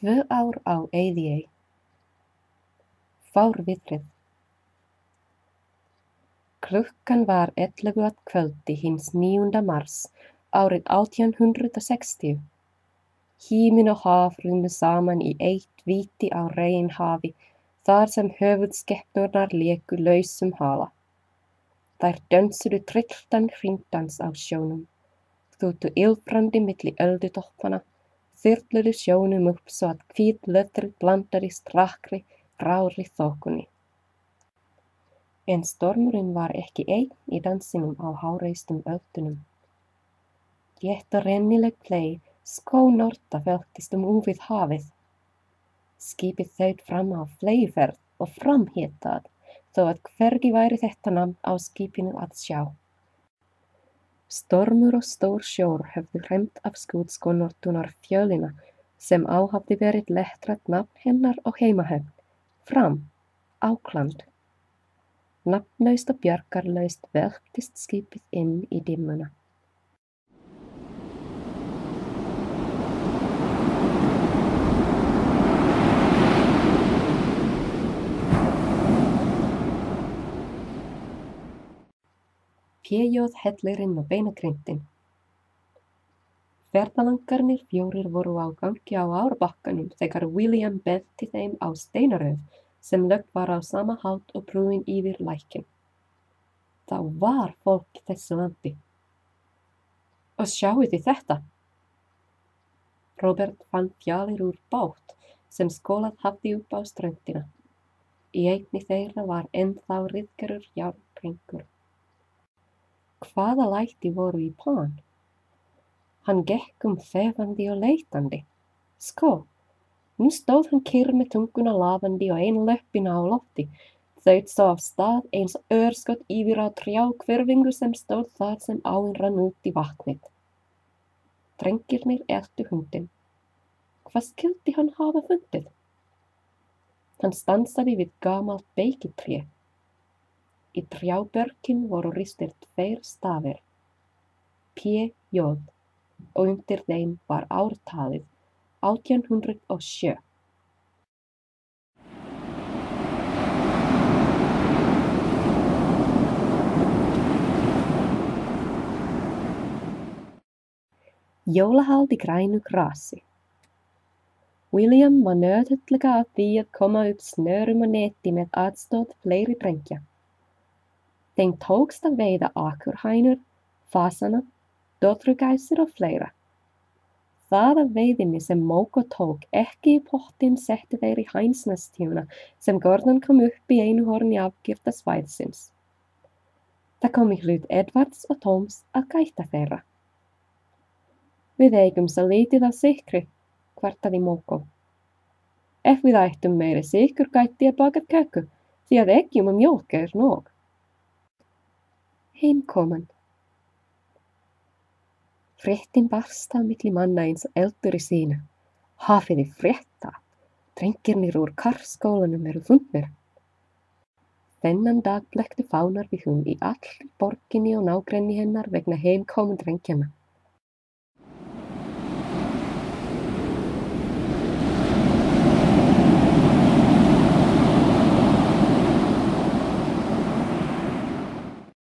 Tvö ár á eyðiey. Fárviðrið. Klukkan var 11 að kvöldi hins 9. mars árið 1860. Himinn og haf runnu saman í eitt víti á reginhafi þar sem höfuðskepnurnar léku lausum hala. Þær dönsuðu trilltan hringdans á sjónum, þóttu illbrandi milli öldutoppana, þyrluðu sjónum upp svo að hvít löðrið blandaði strakkri, grári þokunni. En stormurinn var ekki einn í dansinum á háreistum öldunum. Létt og rennileg plei skónorta fylgdist úfið hafið. Skipið þaut fram á fleiferð og framhétað, þó að hvergi væri þetta nafn á skipinu að sjá. Stormur og stór sjór höfðu hremt af skútskónortunar fjölina sem á hafði verið lettrat nafn hennar og heimahöfn, fram, Ákland. Nafnlaust og bjargarlaust velktist skipið inn í dimmuna. Péjóð hellirinn og beinagrindin. Ferðalangarnir fjórir voru á gangi á árbakkanum þegar William benti þeim á steinaröð sem lögð var á sama hátt og brúin yfir lækinn. Þá var fólk þessu landi. Og sjáu þið þetta! Robert fann fjalir úr bát sem skólað hafði upp á ströndina. Í einni þeirra var ennþá ryðgerur járnringur. Hvaða læti voru í plan? Hann gekk þefandi og leitandi. Sko, nú stóð hann kyrr með tunguna lafandi og einu löppina á lofti, þaut svo af stað eins og örskot yfir á trjáhverfingu sem stóð þar sem áin rann út í vatnið. Drengirnir eltu hundinn. Hvað skyldi hann hafa fundið? Hann stansaði við gamalt beikitré. Í trjábörkin voru ristir tveir stafir, P.J., og undir þeim var ártalið 1807. Jólahald í grænu grasi. William var nöðhullega að því að koma upp snörum og neti með aðstóð fleiri drengja. Þeim tókst að veiða akurhænur, fasana, dotrugæsir og fleira. Það að veiðinni sem Móko tók ekki í pottin setti þeir í hænsnestjúna sem Gordon kom upp í einu horni afgifta svæðsins. Það kom í hlut Edwards og Toms að gæta þeirra. Við eigum svo lítið af sykri, kvartaði Móko. Ef við ættum meiri sykur gæti að baka köku, því að eggjum og mjólk er nóg. Heimkoman. Fréttin barst á milli manna eins og eldur í sínu. Hafið þið frétta? Drengirnir úr karskólanum eru fundnir. Þennan dag blektu fánar við hún í allri borginni og nágrenni hennar vegna heimkoman drengjana.